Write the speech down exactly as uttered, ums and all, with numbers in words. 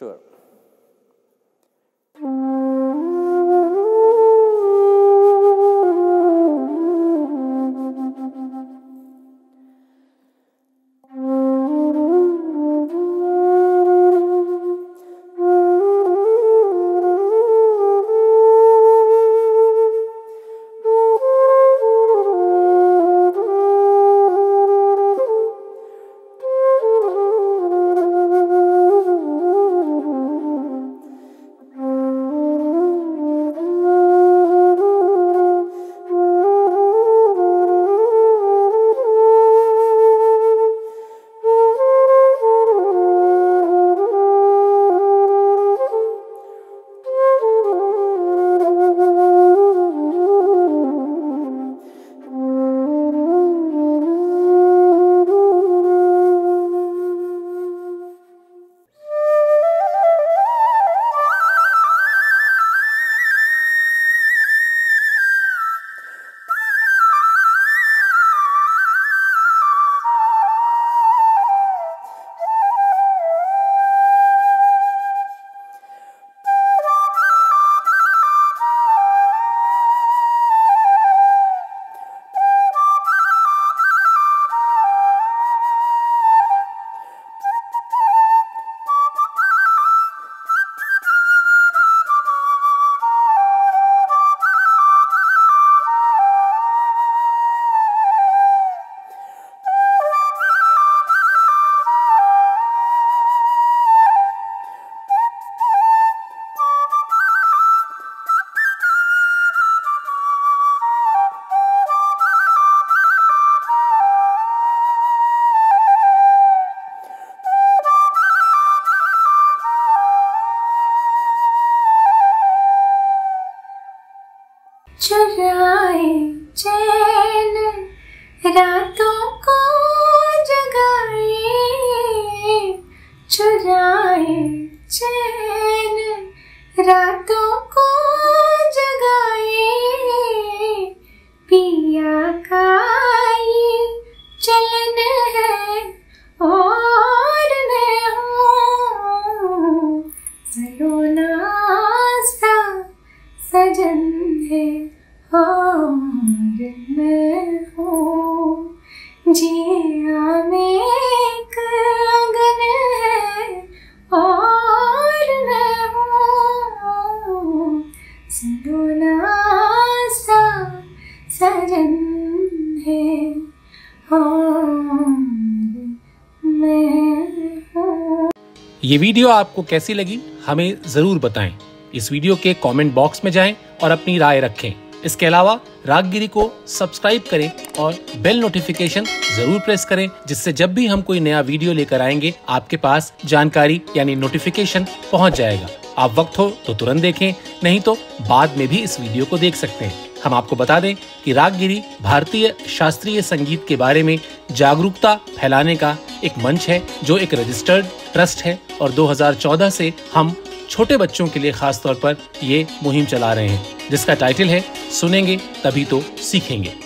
sure. चुराए चैन रातों को जगाए, चुराए चैन रातों को जगाए, पिया का ये चलन है और मैं हूँ, सलोना सा सजन है और मैं हूँ, जिया में एक आंगन है और मैं हूँ, सलोना सा सजन है और मैं हूँ। ये वीडियो आपको कैसी लगी हमें ज़रूर बताएं। इस वीडियो के कमेंट बॉक्स में जाएं और अपनी राय रखें। इसके अलावा रागगिरी को सब्सक्राइब करें और बेल नोटिफिकेशन जरूर प्रेस करें, जिससे जब भी हम कोई नया वीडियो लेकर आएंगे आपके पास जानकारी यानी नोटिफिकेशन पहुंच जाएगा। आप वक्त हो तो तुरंत देखें, नहीं तो बाद में भी इस वीडियो को देख सकते हैं। हम आपको बता दें कि रागगिरी भारतीय शास्त्रीय संगीत के बारे में जागरूकता फैलाने का एक मंच है, जो एक रजिस्टर्ड ट्रस्ट है और दो हज़ार चौदह से हम छोटे बच्चों के लिए खास तौर पर ये मुहिम चला रहे हैं, जिसका टाइटल है सुनेंगे तभी तो सीखेंगे।